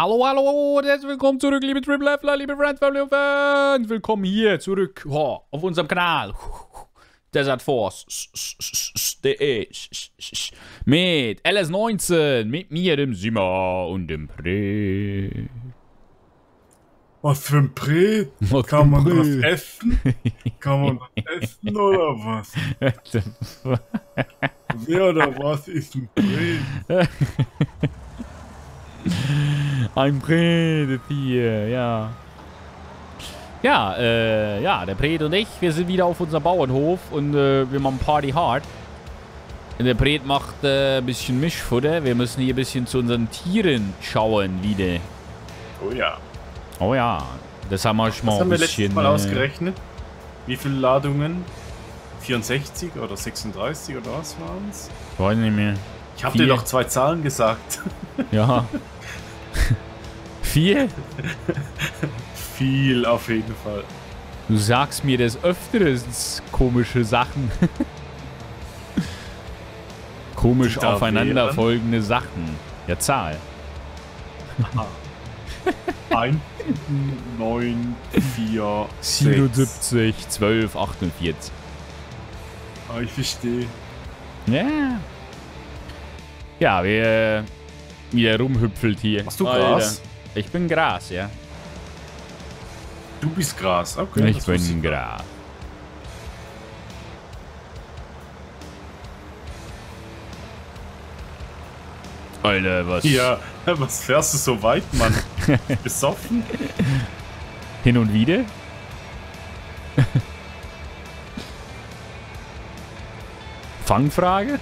Hallo, hallo und herzlich willkommen zurück, liebe Triple-Fler, liebe Friends, Family und Fans. Willkommen hier zurück auf unserem Kanal Desert Force.de mit LS19, mit mir, dem Simmer und dem Pre. Was für ein Pre? Kann man das essen? Kann man das essen oder was? Wer oder was ist ein Pre? Ein Predetier, ja. Ja, der Pred und ich, wir sind wieder auf unserem Bauernhof und wir machen Party hard. Und der Pred macht ein bisschen Mischfutter. Wir müssen hier ein bisschen zu unseren Tieren schauen wieder. Oh ja. Oh ja, das haben wir schon mal ein bisschen... Das haben wir letztes Mal ausgerechnet. Wie viele Ladungen? 64 oder 36 oder was waren es? Ich weiß nicht mehr. Ich habe dir doch zwei Zahlen gesagt. Ja. 4? Viel auf jeden Fall. Du sagst mir des Öfteren komische Sachen. Komisch aufeinanderfolgende Sachen. Ja, Zahl. 1, 9, 4, 77, 6. 12, 48. Ah, ich verstehe. Ja. Ja, wir... wieder rumhüpfelt hier. Hast du Gras? Alter. Ich bin Gras, ja. Du bist Gras, okay. Ich bin Gras. Alter, was? Ja, was fährst du so weit, Mann? Besoffen? Hin und wieder? Fangfrage?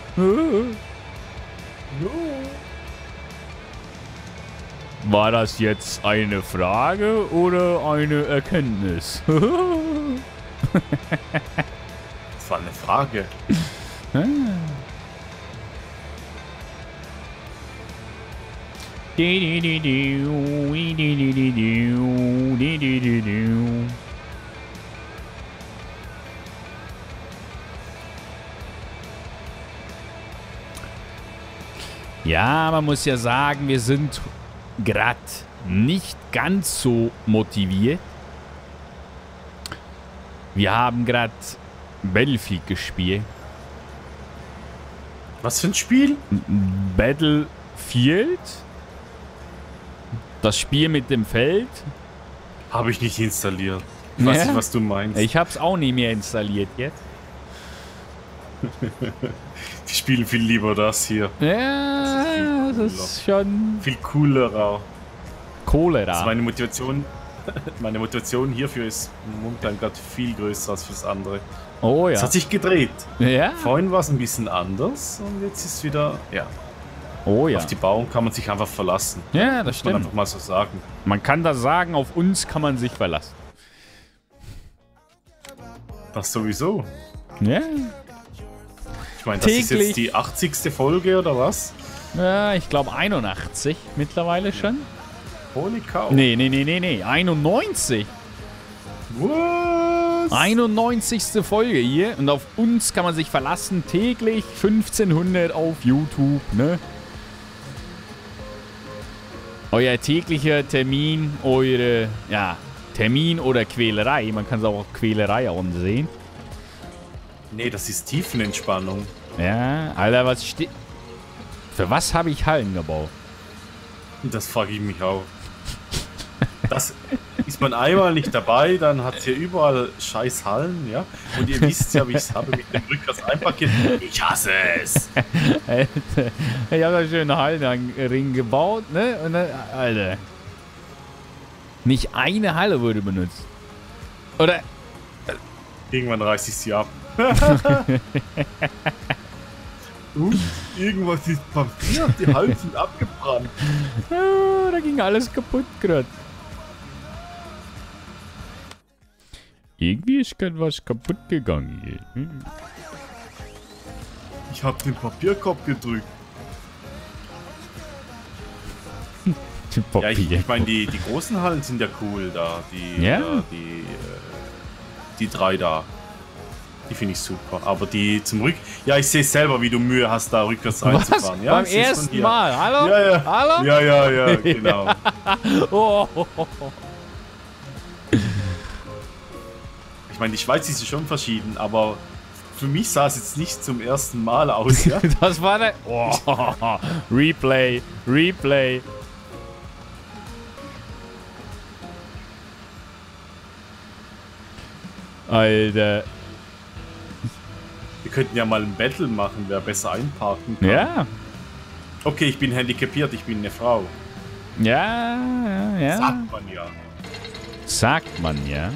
War das jetzt eine Frage oder eine Erkenntnis? Das war eine Frage. Ja, man muss ja sagen, wir sind gerade nicht ganz so motiviert. Wir haben gerade Battlefield gespielt. Was für ein Spiel? Battlefield? Das Spiel mit dem Feld? Habe ich nicht installiert. Ich weiß nicht, was du meinst. Ich habe es auch nicht mehr installiert jetzt. Die spielen viel lieber das hier. Ja, das ist schon... viel coolerer. Cholera. Also meine Motivation hierfür ist momentan gerade viel größer als fürs andere. Oh ja. Es hat sich gedreht. Ja. Vorhin war es ein bisschen anders und jetzt ist wieder... ja. Oh ja. Auf die Bauern kann man sich einfach verlassen. Ja, das stimmt. Kann man einfach mal so sagen. Man kann das sagen, auf uns kann man sich verlassen. Das sowieso. Ja. Ich meine, das ist jetzt die 80. Folge oder was? Ja, ich glaube 81 mittlerweile schon. Holy cow. Nee, 91. Was? 91. Folge hier und auf uns kann man sich verlassen. Täglich 1500 auf YouTube, ne? Euer täglicher Termin, eure, ja, Termin oder Quälerei. Man kann es auch Quälerei ansehen. Nee, das ist Tiefenentspannung. Ja, Alter, was steht... für was habe ich Hallen gebaut? Das frage ich mich auch. Das ist man einmal nicht dabei, dann hat hier überall scheiß Hallen, ja? Und ihr wisst ja, wie ich es habe mit dem Rückwärts einpackiert. Ich hasse es! Alter, ich habe da schöne Hallenring gebaut, ne? Und dann, Alter. Nicht eine Halle wurde benutzt. Oder... irgendwann reiß ich sie ab. Irgendwas ist passiert, die Hallen sind abgebrannt. Oh, da ging alles kaputt gerade. Irgendwie ist gerade was kaputt gegangen hier. Hm. Ich hab den Papierkorb gedrückt. Den Papierkorb. Ja, ich meine, die großen Hallen sind ja cool da. Die drei da. Die finde ich super, aber die zum Rück... ja, ich sehe selber, wie du Mühe hast, da rückwärts reinzufahren. Ja, beim ersten Mal? Hallo? Ja, ja, hallo? Ja, genau. Oh. Ich meine, die Schweiz ist schon verschieden, aber für mich sah es jetzt nicht zum ersten Mal aus, ja? Das war der... Oh. Replay, Replay. Alter. Wir könnten ja mal ein Battle machen, wer besser einparken kann. Ja. Okay, ich bin handicapiert, ich bin eine Frau. Ja, ja, ja. Sagt man ja. Sagt man ja.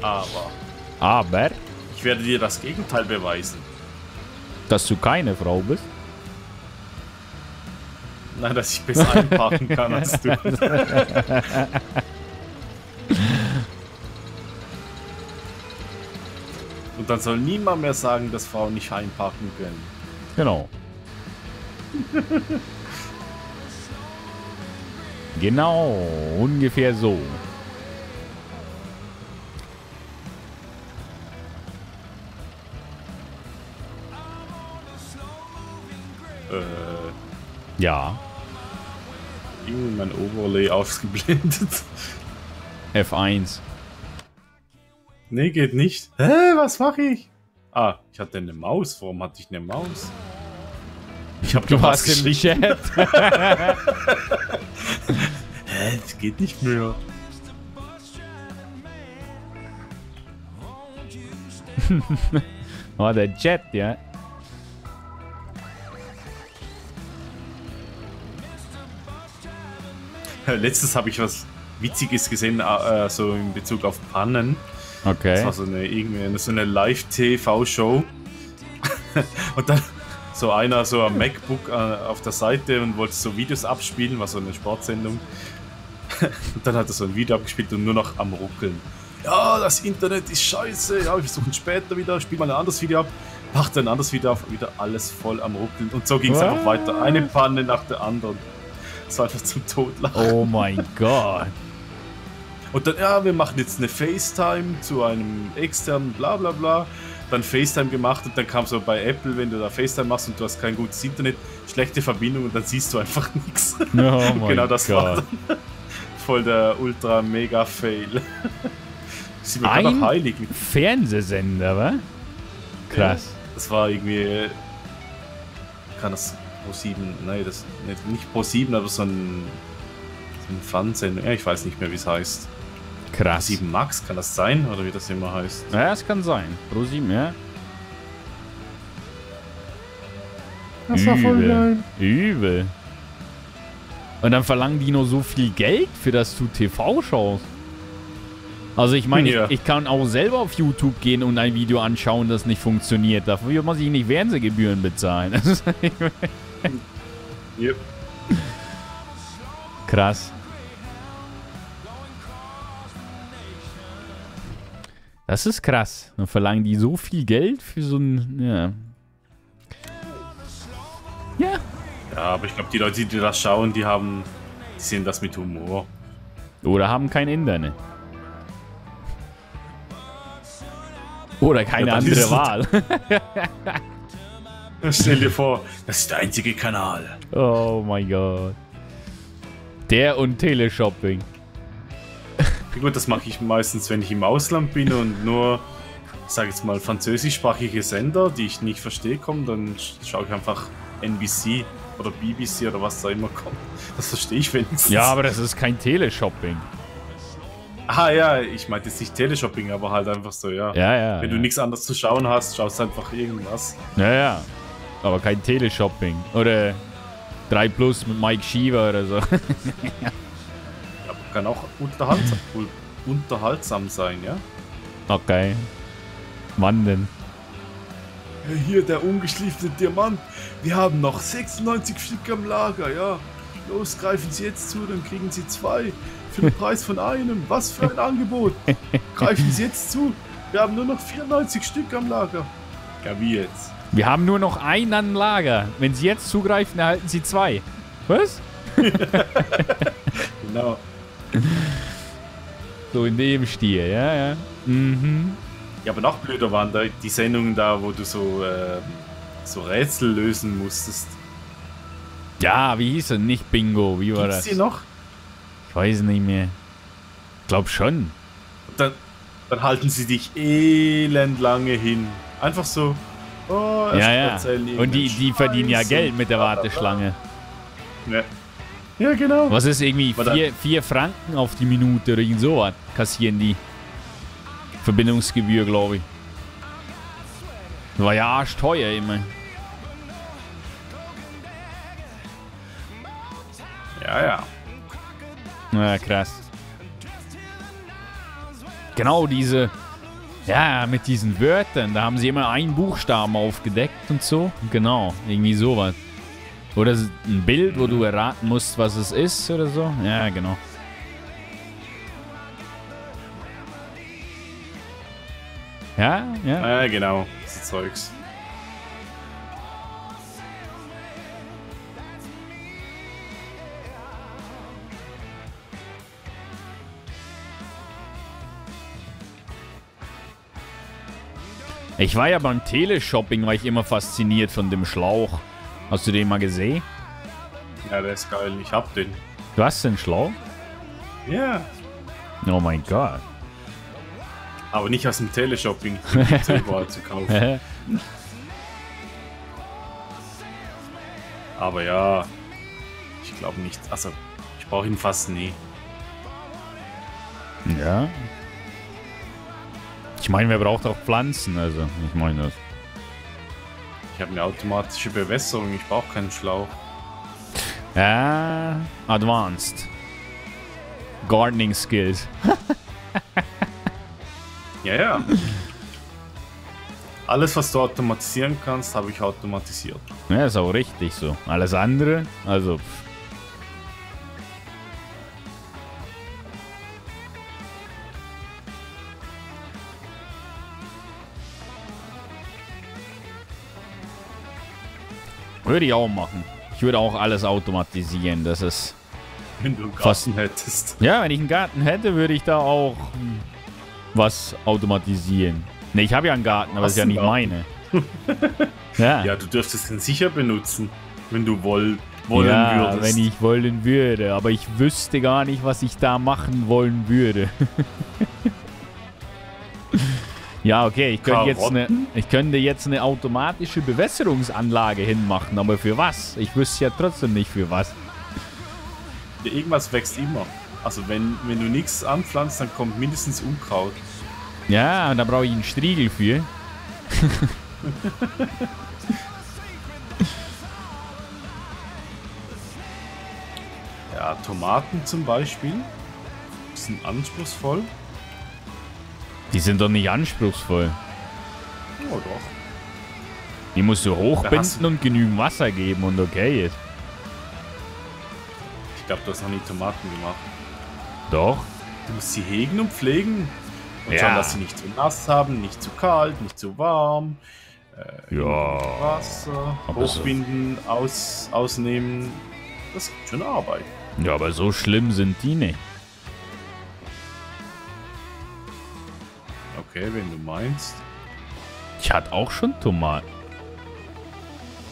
Aber. Aber? Ich werde dir das Gegenteil beweisen. Dass du keine Frau bist? Nein, dass ich besser einparken kann als du. Und dann soll niemand mehr sagen, dass Frauen nicht einparken können. Genau. Genau, ungefähr so. Ja. Mein Overlay ausgeblendet. F1. Nee, geht nicht. Hä, was mache ich? Ah, ich hatte eine Maus. Warum hatte ich eine Maus? Ich hab doch was im Chat. Hä, das geht nicht mehr. Oh, der Jet, ja. Letztes habe ich was Witziges gesehen, so in Bezug auf Pannen. Okay. Das war so eine Live-TV-Show. Und dann so einer so am MacBook auf der Seite und wollte so Videos abspielen, war so eine Sportsendung. Und dann hat er so ein Video abgespielt und nur noch am Ruckeln. Ja, das Internet ist scheiße. Ja, wir versuchen später wieder, spiel mal ein anderes Video ab. Macht ein anderes Video auf, wieder alles voll am Ruckeln. Und so ging es einfach weiter. Eine Panne nach der anderen. Das war einfach zum Totlachen. Oh mein Gott. Und dann, ja, wir machen jetzt eine FaceTime zu einem externen bla bla bla. Dann FaceTime gemacht und dann kam so bei Apple, wenn du da FaceTime machst und du hast kein gutes Internet, schlechte Verbindung und dann siehst du einfach nichts. Oh mein genau das Gott. War dann voll der Ultra-Mega-Fail. Sie war doch heilig. Fernsehsender, wa? Krass. Ja, das war irgendwie... Kann das... Pro7, nein, das nicht Pro7, aber so ein Fernsehen. Ja, ich weiß nicht mehr, wie es heißt. Krass. Pro7 Max, kann das sein? Oder wie das immer heißt? Ja, es kann sein. Pro7, ja. Das war voll geil. Übel. Und dann verlangen die nur so viel Geld, für das du TV schaust. Also ich meine, ja. ich kann auch selber auf YouTube gehen und ein Video anschauen, das nicht funktioniert. Dafür muss ich nicht Fernsehgebühren bezahlen. Yep. Krass. Das ist krass. Dann verlangen die so viel Geld für so ein... Ja. Ja. Ja, aber ich glaube, die Leute, die das schauen, die sehen das mit Humor. Oder haben kein Internet. Oder keine andere Wahl. Stell dir vor, das ist der einzige Kanal. Oh mein Gott. Der und Teleshopping. Ja gut, das mache ich meistens, wenn ich im Ausland bin und nur, sag jetzt mal, französischsprachige Sender, die ich nicht verstehe, kommen, dann schaue ich einfach NBC oder BBC oder was da immer kommt. Das verstehe ich wenigstens. Ja, aber das ist kein Teleshopping. Ah ja, ich meinte jetzt nicht Teleshopping, aber halt einfach so, ja. Ja, ja. Wenn du nichts anderes zu schauen hast, schaust einfach irgendwas. Ja, ja. Aber kein Teleshopping. Oder 3 Plus mit Mike Shiva oder so. Ja, aber kann auch unterhaltsam sein, ja? Okay. Wann denn? Hier, der ungeschliffene Diamant. Wir haben noch 96 Stück am Lager, ja. Los, greifen Sie jetzt zu, dann kriegen Sie 2. Für den Preis von einem. Was für ein Angebot. Greifen Sie jetzt zu. Wir haben nur noch 94 Stück am Lager. Ja, wie jetzt? Wir haben nur noch einen am Lager. Wenn Sie jetzt zugreifen, erhalten Sie 2. Was? Genau. So in dem Stil, ja, ja. Mhm. Ja, aber noch blöder waren da die Sendungen da, wo du so Rätsel lösen musstest. Ja, wie hieß er? Nicht Bingo, wie war das? Gibt's die noch? Ich Weiß nicht mehr. Glaub schon. Dann halten sie dich elend lange hin. Einfach so. Oh, ja. Und die verdienen ja Geld mit der Warteschlange. Ja. Ja, genau. Was ist irgendwie 4 Franken auf die Minute oder irgend sowas? Kassieren die. Verbindungsgebühr, glaube ich. War ja arschteuer immer. Ja. Na, krass. Genau diese... Ja, mit diesen Wörtern. Da haben sie immer einen Buchstaben aufgedeckt und so. Genau, irgendwie sowas. Oder ein Bild, wo du erraten musst, was es ist oder so. Ja, genau. Ja. Ja, genau. Das ist Zeugs. Ich war ja beim Teleshopping, war ich immer fasziniert von dem Schlauch. Hast du den mal gesehen? Ja, der ist geil. Ich hab den. Du hast den Schlauch? Ja. Oh mein Gott. Aber nicht aus dem Teleshopping. Überall zu kaufen. Aber ja, ich glaube nicht. Also, ich brauche ihn fast nie. Ja. Ich meine, wer braucht auch Pflanzen? Also, ich meine das. Ich habe eine automatische Bewässerung, ich brauche keinen Schlauch. Ja, advanced. Gardening Skills. Ja. Alles, was du automatisieren kannst, habe ich automatisiert. Ja, ist auch richtig so. Alles andere, also... Würde ich auch machen. Ich würde auch alles automatisieren, das ist... Wenn du einen Garten hättest. Ja, wenn ich einen Garten hätte, würde ich da auch was automatisieren. Ne, ich habe ja einen Garten, aber das ist ja nicht meine. Ja, du dürftest den sicher benutzen, wenn du wollen würdest. Ja, wenn ich wollen würde, aber ich wüsste gar nicht, was ich da machen wollen würde. Ja, okay, ich könnte jetzt eine automatische Bewässerungsanlage hinmachen, aber für was? Ich wüsste ja trotzdem nicht für was. Irgendwas wächst immer. Also wenn du nichts anpflanzt, dann kommt mindestens Unkraut. Ja, und da brauche ich einen Striegel für. Ja, Tomaten zum Beispiel sind anspruchsvoll. Die sind doch nicht anspruchsvoll. Oh doch. Die musst du hochbinden und genügend Wasser geben und okay ist. Ich glaube, du hast noch nie Tomaten gemacht. Doch. Du musst sie hegen und pflegen. Und schauen, dass sie nicht zu nass haben, nicht zu kalt, nicht zu warm. Wasser, hochbinden, ausnehmen. Das gibt schon Arbeit. Ja, aber so schlimm sind die nicht. Okay, wenn du meinst. Ich hatte auch schon Tomaten.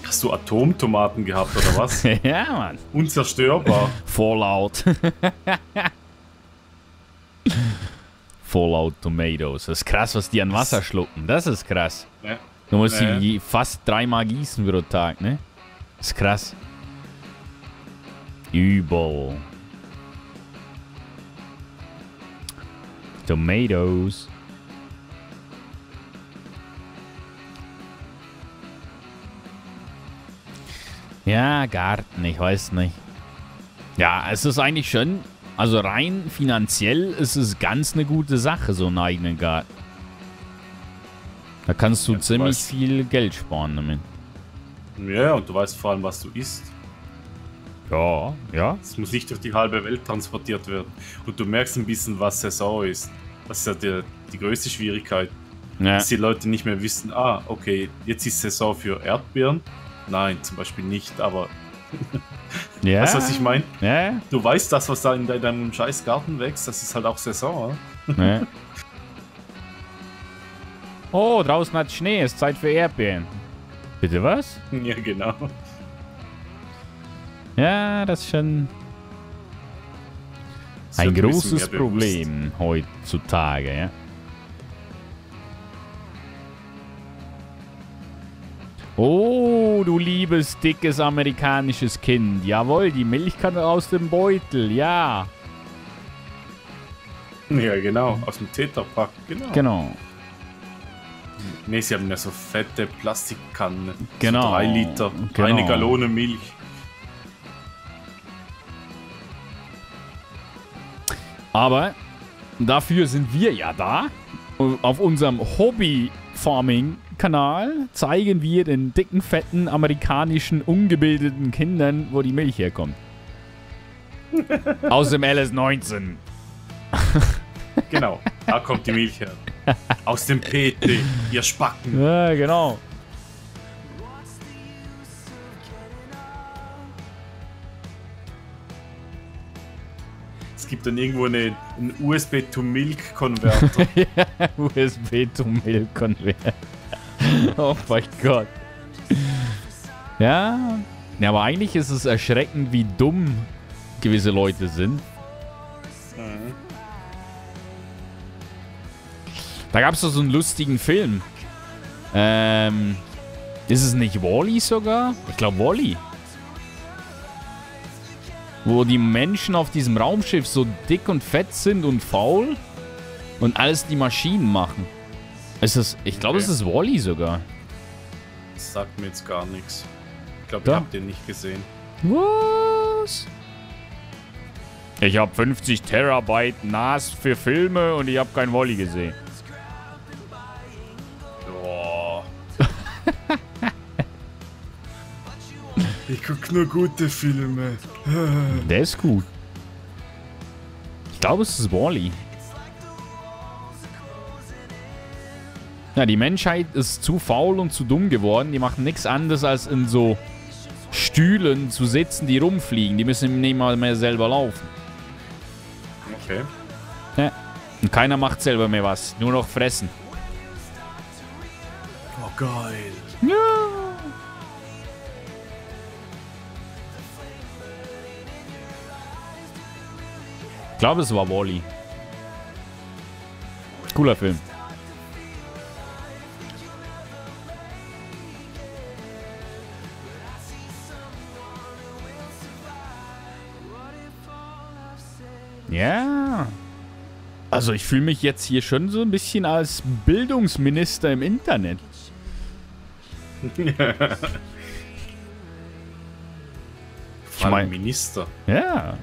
Hast du Atomtomaten gehabt oder was? Ja, Mann. Unzerstörbar. Fallout. Fallout Tomatoes. Das ist krass, was die an Wasser schlucken. Das ist krass. Ja. Du musst die fast 3-mal gießen pro Tag, ne? Das ist krass. Übel. Tomatoes. Ja, Garten, ich weiß nicht. Ja, es ist eigentlich schon, also rein finanziell ist es ganz eine gute Sache, so einen eigenen Garten. Da kannst du ziemlich viel Geld sparen damit. Ja, und du weißt vor allem, was du isst. Ja. Es muss nicht durch die halbe Welt transportiert werden. Und du merkst ein bisschen, was Saison ist. Das ist ja die größte Schwierigkeit. Ja. Dass die Leute nicht mehr wissen, okay, jetzt ist Saison für Erdbeeren. Nein, zum Beispiel nicht, aber... Ja. Weißt du, was ich meine? Ja. Du weißt das, was da in deinem scheiß Garten wächst, das ist halt auch Saison, ja. Oh, draußen hat Schnee, es ist Zeit für Erdbeeren. Bitte was? Ja, genau. Ja, das ist schon... Ein großes Problem heutzutage, ja. Oh, du liebes, dickes amerikanisches Kind. Jawohl, die Milch kann aus dem Beutel, ja. Ja, genau, aus dem Tetrapack, genau. Genau. Ne, sie haben ja so fette Plastikkannen. Genau. So 3 Liter, genau. Eine Gallone Milch. Aber dafür sind wir ja da. Auf unserem Hobby-Farming-Kanal zeigen wir den dicken, fetten, amerikanischen, ungebildeten Kindern, wo die Milch herkommt. Aus dem LS19. Genau, da kommt die Milch her. Aus dem PT, ihr Spacken. Ja, genau. Es gibt dann irgendwo einen USB-to-Milk-Konverter. Ja, USB-to-Milk-Konverter. Oh mein Gott. Ja. Ja, aber eigentlich ist es erschreckend, wie dumm gewisse Leute sind. Mhm. Da gab es doch so einen lustigen Film. Ist es nicht Wall-E sogar? Ich glaube Wall-E. Wo die Menschen auf diesem Raumschiff so dick und fett sind und faul und alles die Maschinen machen. Ist das, ich glaube, okay. Es ist Wall-E sogar. Das sagt mir jetzt gar nichts. Ich glaube, ich habe den nicht gesehen. Was? Ich habe 50 Terabyte NAS für Filme und ich habe kein Wall-E gesehen. Ich guck nur gute Filme. Der ist gut. Ich glaube, es ist Wall-E. Ja, die Menschheit ist zu faul und zu dumm geworden. Die machen nichts anderes, als in so Stühlen zu sitzen, die rumfliegen. Die müssen nicht mal mehr selber laufen. Okay. Ja. Und keiner macht selber mehr was. Nur noch fressen. Oh, geil. Ja. Ich glaube, es war Wall-E. Cooler Film. Ja. Also ich fühle mich jetzt hier schon so ein bisschen als Bildungsminister im Internet. Ich meine Minister. Ja.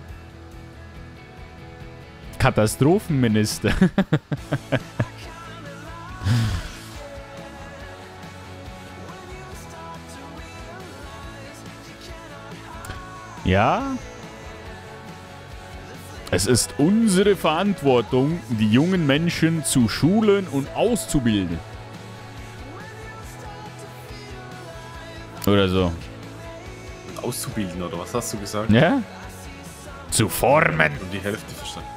Katastrophenminister. Ja. Es ist unsere Verantwortung, die jungen Menschen zu schulen und auszubilden. Oder so. Auszubilden, oder was hast du gesagt? Ja. Zu formen. Und die Hälfte verstanden.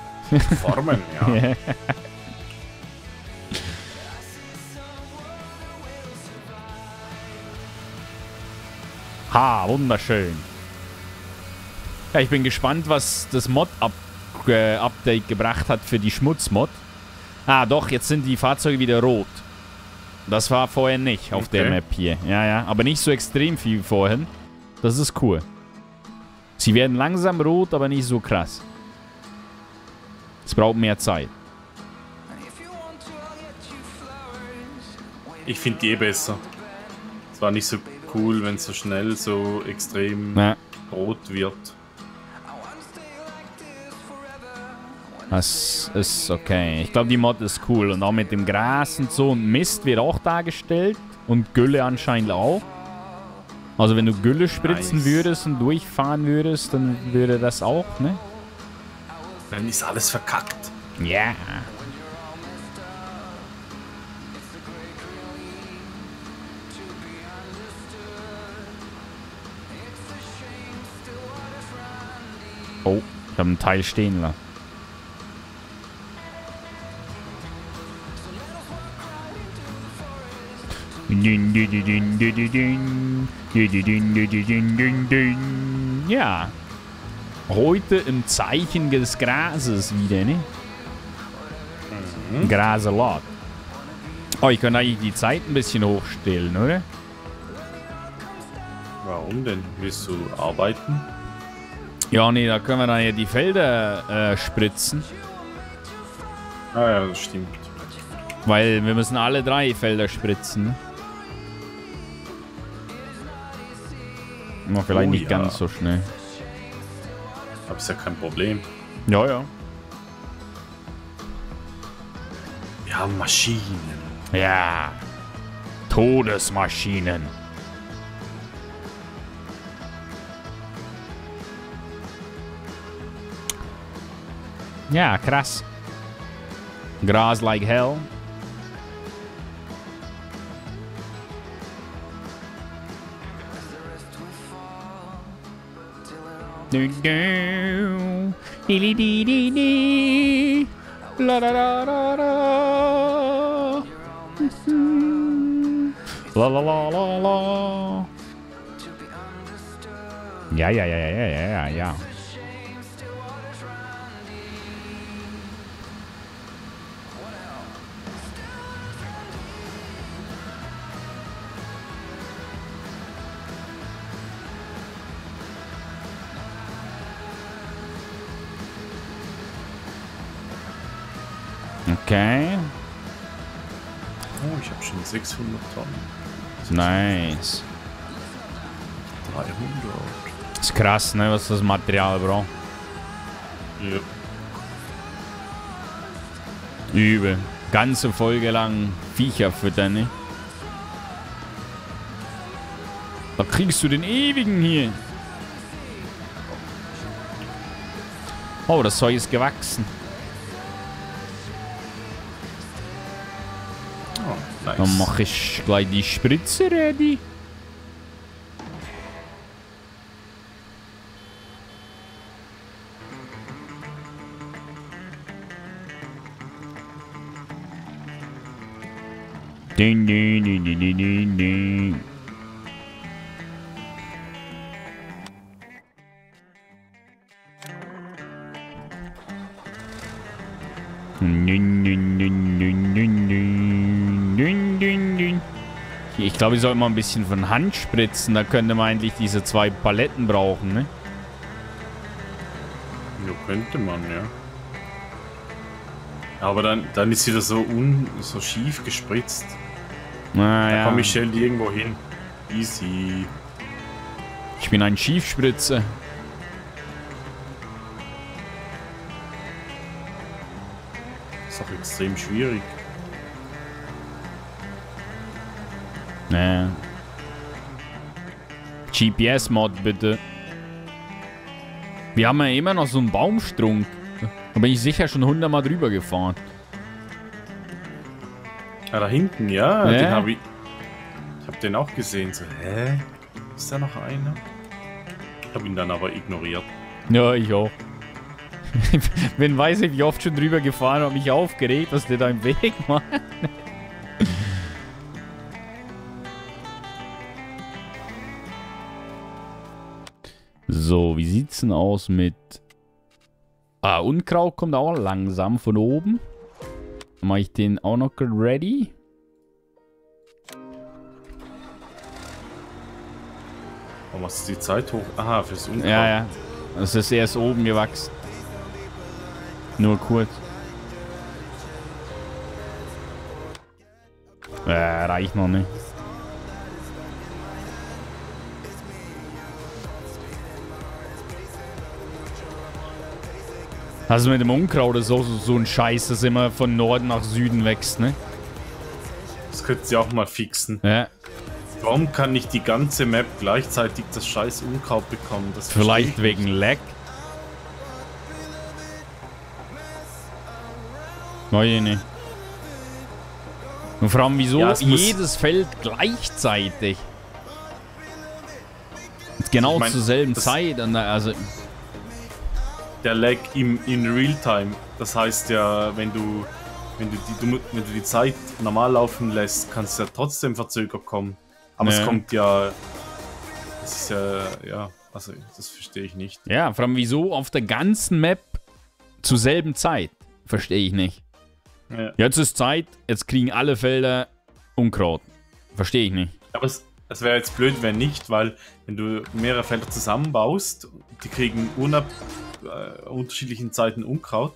Formen, ja. Ha, wunderschön. Ja, ich bin gespannt, was das Mod-Update gebracht hat für die Schmutzmod. Ah, doch, jetzt sind die Fahrzeuge wieder rot. Das war vorher nicht auf der Map hier. Ja, ja, aber nicht so extrem viel vorhin. Das ist cool. Sie werden langsam rot, aber nicht so krass. Es braucht mehr Zeit. Ich finde die eh besser. Es war nicht so cool, wenn es so schnell so extrem rot wird. Das ist okay. Ich glaube, die Mod ist cool. Und auch mit dem Gras und so. Und Mist wird auch dargestellt. Und Gülle anscheinend auch. Also wenn du Gülle spritzen würdest und durchfahren würdest, dann würde das auch, ne? Dann ist alles verkackt. Ja. Yeah. Oh, ich habe einen Teil stehen lassen. Ja. Heute im Zeichen des Grases wieder, ne? Mhm. Graselot. Oh, ich könnte eigentlich die Zeit ein bisschen hochstellen, oder? Warum denn? Willst du arbeiten? Ja, nee, da können wir dann ja die Felder spritzen. Ah ja, das stimmt. Weil wir müssen alle drei Felder spritzen. Na, vielleicht nicht ganz so schnell. Aber ist ja kein Problem. Ja, ja. Wir haben Maschinen. Ja. Todesmaschinen. Ja, krass. Grass like hell. Ja, ja, ja, ja, ja, ja, ja. Okay. Oh, ich habe schon 600 Tonnen. Nice. 300. Das ist krass, ne, was das Material braucht. Ja. Übel. Ganze Folge lang Viecher füttern, ne? Da kriegst du den Ewigen hier. Oh, das Zeug ist gewachsen. Nice. Dann mache ich gleich die Spritze ready. Ding, ding, ding, ding, ding, ding. Ding, ding, ding, ding, ding, ding. Dün, dün, dün. Ich glaube, ich sollte mal ein bisschen von Hand spritzen. Da könnte man eigentlich diese zwei Paletten brauchen, ne? Ja, könnte man, ja. Aber dann ist sie das so schief gespritzt. Naja. Da komm ich schnell irgendwo hin. Easy. Ich bin ein Schiefspritzer. Ist auch extrem schwierig. Nee. GPS-Mod, bitte. Wir haben ja immer noch so einen Baumstrunk. Da bin ich sicher schon 100-mal drüber gefahren. Ah, da hinten, ja. Den hab ich. Ich hab den auch gesehen. So, hä? Ist da noch einer? Ich hab ihn dann aber ignoriert. Ja, ich auch. Wenn weiß ich, wie oft schon drüber gefahren und hab mich aufgeregt, was der da im Weg macht. So, wie sieht's denn aus mit... Ah, Unkraut kommt auch langsam von oben. Dann mache ich den auch noch ready. Warum hast du die Zeit hoch? Aha, fürs Unkraut. Ja, ja. Das ist erst oben gewachsen. Nur kurz. Reicht noch nicht. Also mit dem Unkraut ist auch so ein Scheiß, das immer von Norden nach Süden wächst, ne? Das könntest du ja auch mal fixen. Ja. Warum kann nicht die ganze Map gleichzeitig das scheiß Unkraut bekommen? Das vielleicht wegen Lag? Nein, ne. Und vor allem, wieso ja, jedes Feld gleichzeitig? Und genau zur selben Zeit, also... Der Lag in Realtime. Das heißt ja, wenn du die Zeit normal laufen lässt, kannst du ja trotzdem verzögert kommen. Aber es kommt ja. Es ist ja. Also, das verstehe ich nicht. Ja, vor allem wieso auf der ganzen Map zur selben Zeit? Verstehe ich nicht. Ja. Jetzt ist Zeit, jetzt kriegen alle Felder Unkraut. Verstehe ich nicht. Aber es wäre jetzt blöd, wenn nicht, weil wenn du mehrere Felder zusammenbaust, die kriegen unterschiedlichen Zeiten Unkraut,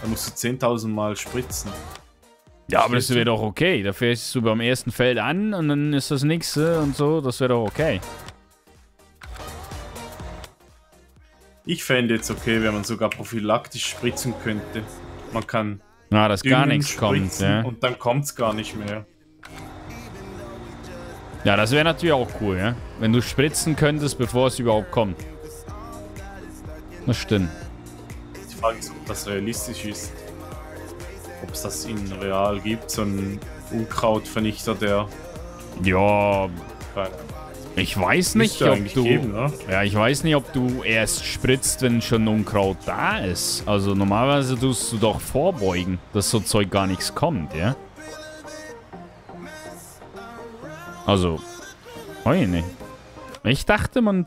dann musst du 10.000 Mal spritzen. Ja, aber das wäre doch okay. Da fährst du beim ersten Feld an und dann ist das nächste und so. Das wäre doch okay. Ich fände jetzt okay, wenn man sogar prophylaktisch spritzen könnte. Man kann... Na, dass gar nichts kommt, ja. Und dann kommt es gar nicht mehr. Ja, das wäre natürlich auch cool, ja. Wenn du spritzen könntest, bevor es überhaupt kommt. Das stimmt. Die Frage ist, ob das realistisch ist. Ob es das in real gibt, so ein Unkrautvernichter, der... Ja... Ich weiß nicht, ob du... Geben, ne? Ja, ich weiß nicht, ob du erst spritzt, wenn schon Unkraut da ist. Also normalerweise tust du doch vorbeugen, dass so Zeug gar nichts kommt, ja? Also... Weiß ich nicht. Ich dachte, man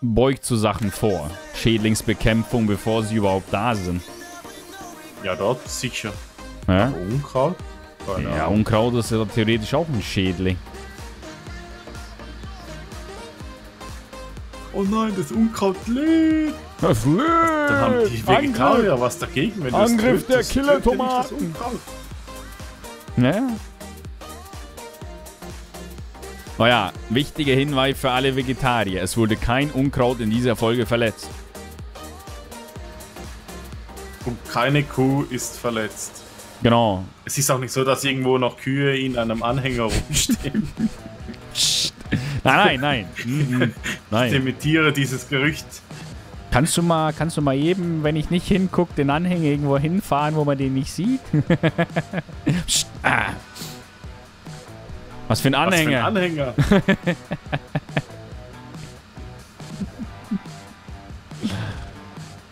beugt so Sachen vor. Schädlingsbekämpfung, bevor sie überhaupt da sind. Ja, dort sicher. Ja? Aber Unkraut? Keine Ahnung. Unkraut ist ja theoretisch auch ein Schädling. Oh nein, das Unkraut lebt! Das lebt! Dann haben die Vegetarier was dagegen, wenn das Angriff der Killer-Tomaten! Naja. Naja, wichtiger Hinweis für alle Vegetarier. Es wurde kein Unkraut in dieser Folge verletzt. Und keine Kuh ist verletzt. Genau. Es ist auch nicht so, dass irgendwo noch Kühe in einem Anhänger rumstehen. Nein, nein, nein. Ich dementiere dieses Gerücht. Kannst du mal eben, wenn ich nicht hingucke, den Anhänger irgendwo hinfahren, wo man den nicht sieht? Was für ein Anhänger. Was für ein Anhänger.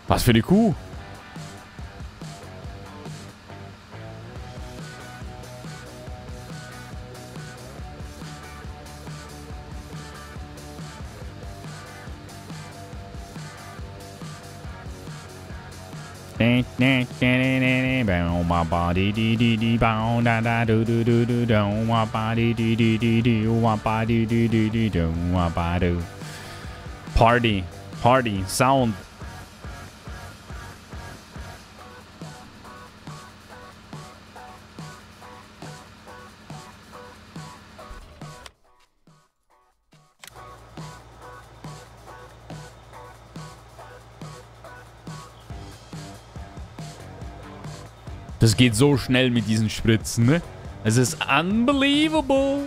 Was für eine Kuh. Party, party, sound. Das geht so schnell mit diesen Spritzen, ne? Es ist unbelievable.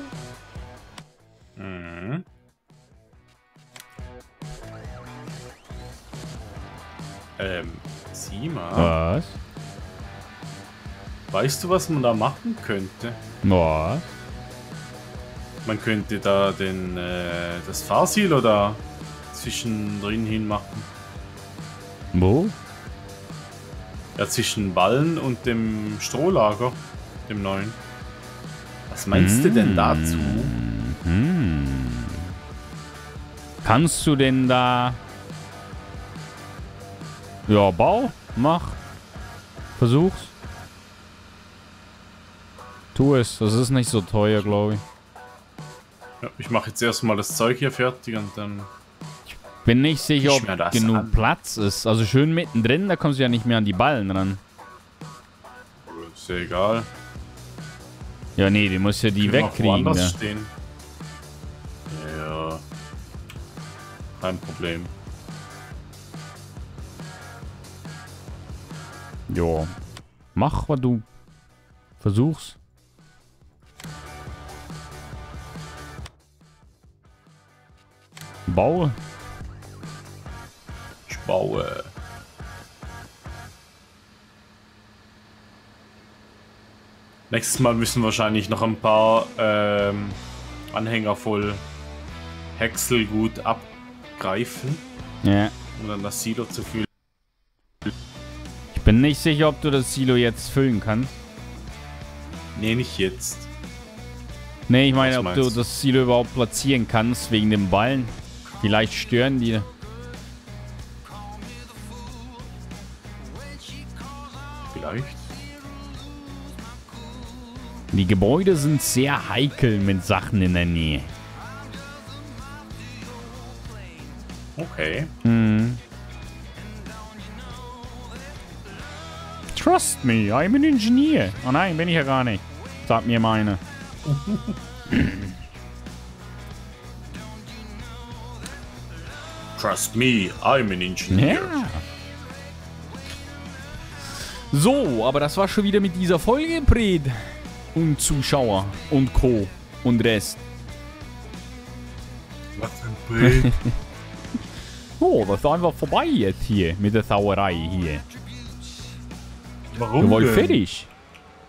Mhm. Sieh mal. Was? Weißt du, was man da machen könnte? Was? Man könnte da den, das Fahrsiel oder zwischendrin hin machen. Wo? Ja, zwischen Ballen und dem Strohlager, dem neuen. Was meinst du denn dazu? Kannst du denn da... Ja, bau, mach, versuch's. Tu es, das ist nicht so teuer, glaube ich. Ja, ich mache jetzt erstmal das Zeug hier fertig und dann... Bin nicht sicher, ob genug Platz ist. Also schön mittendrin, da kommst du ja nicht mehr an die Ballen ran. Ist ja egal. Ja, nee, du musst ja die wegkriegen. Ja. Ja. Kein Problem. Jo. Mach, was du versuchst. Bau. Baue. Nächstes Mal müssen wahrscheinlich noch ein paar Anhänger voll Häckselgut abgreifen. Ja. Um dann das Silo zu füllen. Ich bin nicht sicher, ob du das Silo jetzt füllen kannst. Nee, nicht jetzt. Nee, ich meine, ob du das Silo überhaupt platzieren kannst wegen den Ballen. Vielleicht stören die. Die Gebäude sind sehr heikel mit Sachen in der Nähe. Okay. Hm. Trust me, I'm an engineer. Oh nein, bin ich ja gar nicht. Sag mir meine. Trust me, I'm an engineer. Ja. So, aber das war schon wieder mit dieser Folge, Pred. Und Zuschauer und Co. und Rest. Was ein Pred? Oh, das ist einfach vorbei jetzt hier mit der Sauerei hier. Warum? Wir wollen fertig.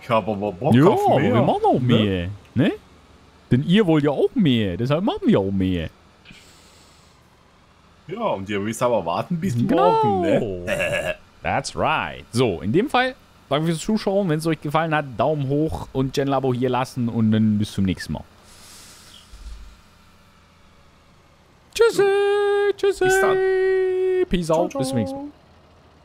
Ich habe aber Bock auf mehr. Ja, wir machen auch mehr. Ne? Denn ihr wollt ja auch mehr. Deshalb machen wir auch mehr. Ja, und ihr müsst aber warten bis morgen, ne? That's right. So, in dem Fall, danke fürs Zuschauen. Wenn es euch gefallen hat, Daumen hoch und Genlabo hier lassen. Und dann bis zum nächsten Mal. Tschüssi. Tschüssi. Bis dann. Peace out. Bis zum nächsten Mal.